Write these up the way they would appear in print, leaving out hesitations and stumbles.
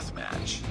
deathmatch.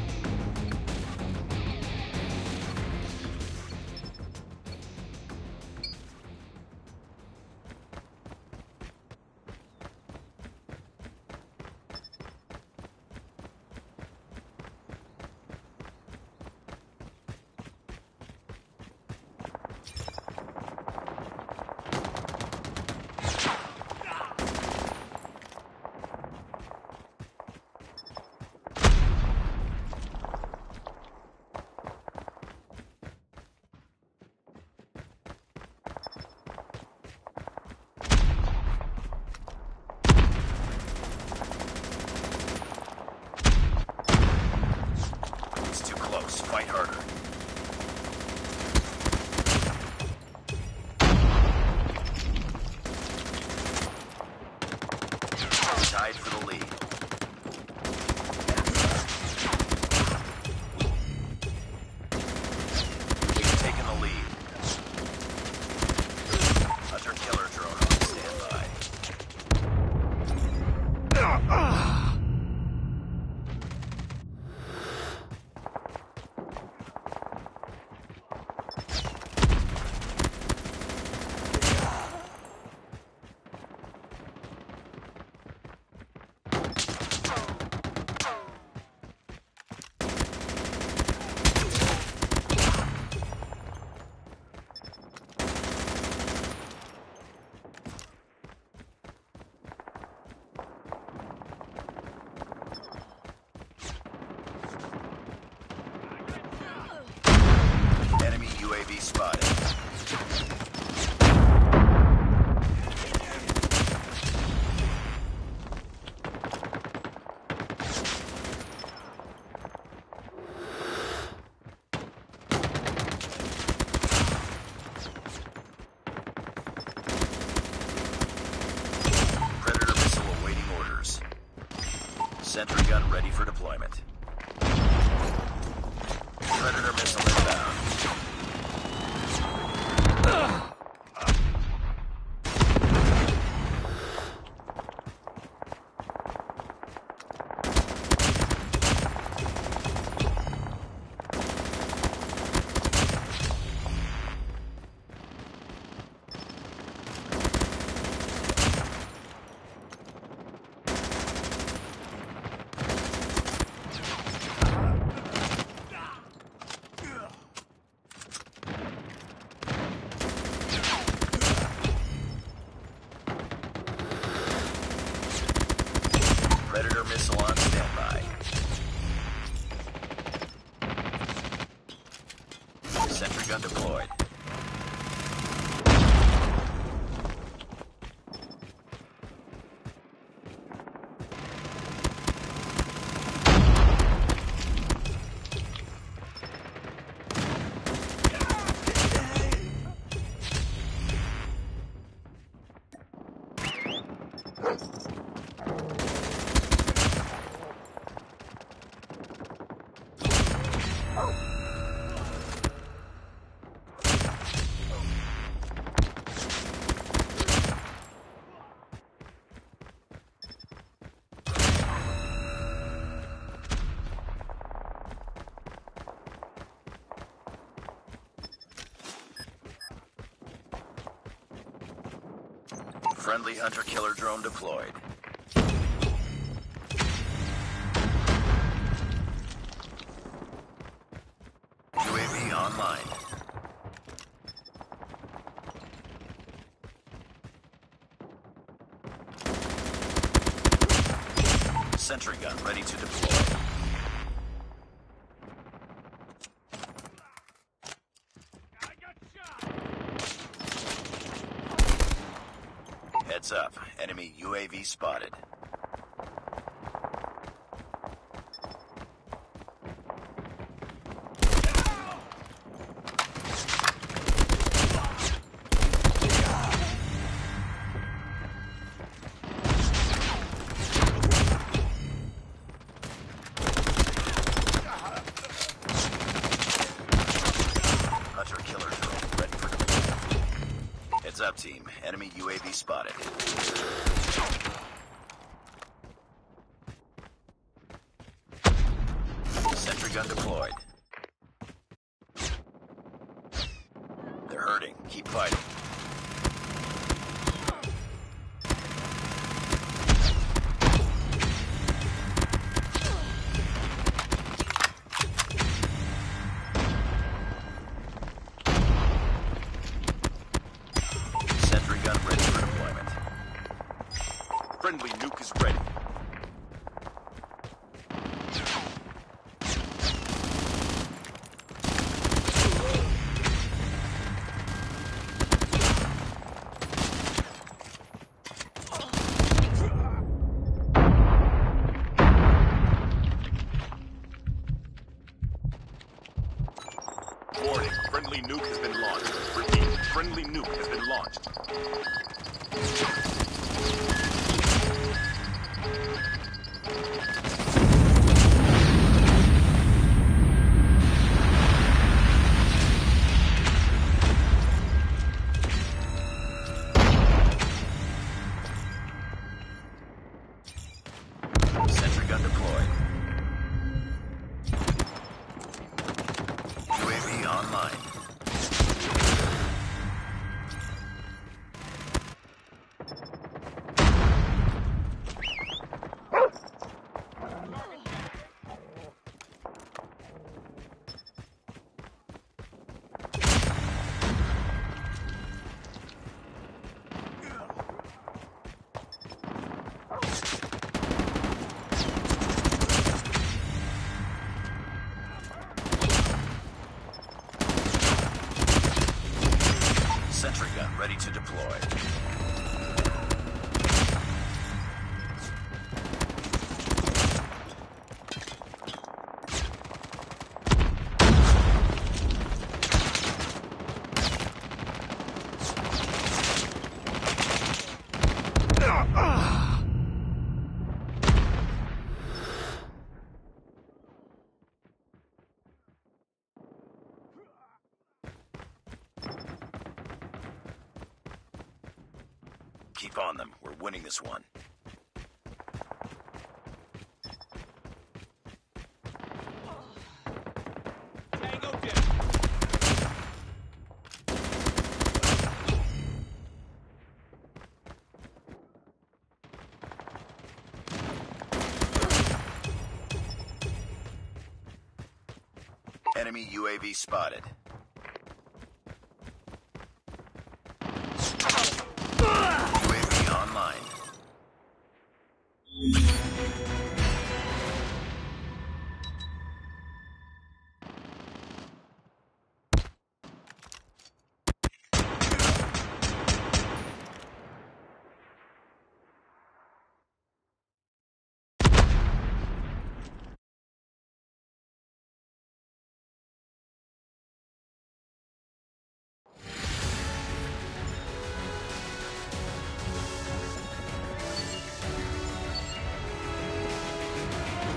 Fight harder. Tied for the lead. We've taken the lead. Hunter killer drone on standby. UAV spotted. Predator missile awaiting orders. Sentry gun ready for deployment. Predator missile inbound. Predator missile on standby. Sentry gun deployed. Friendly hunter-killer drone deployed. UAV online. Sentry gun ready to deploy. Heads up, enemy UAV spotted. Hunter killer drone ready for deployment. Heads up, team. Enemy UAV spotted. gun deployed. They're hurting. Keep fighting. Sentry gun ready for deployment. Friendly nuke is ready. Warning, friendly nuke has been launched. Repeat, friendly nuke has been launched. Sentry gun deployed. Online. Sentry gun ready to deploy. Keep on them. We're winning this one. Tango down. Enemy UAV spotted.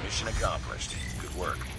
Mission accomplished. Good work.